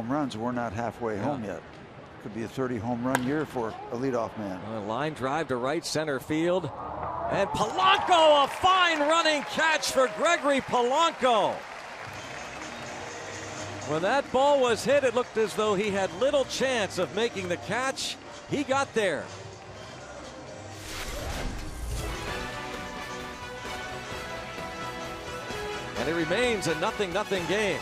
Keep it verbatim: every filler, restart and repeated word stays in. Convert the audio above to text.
Home runs, we're not halfway yeah. home yet. Could be a thirty home run year for a leadoff man. A line drive to right center field. And Polanco, a fine running catch for Gregory Polanco. When that ball was hit, it looked as though he had little chance of making the catch. He got there. And it remains a nothing nothing game.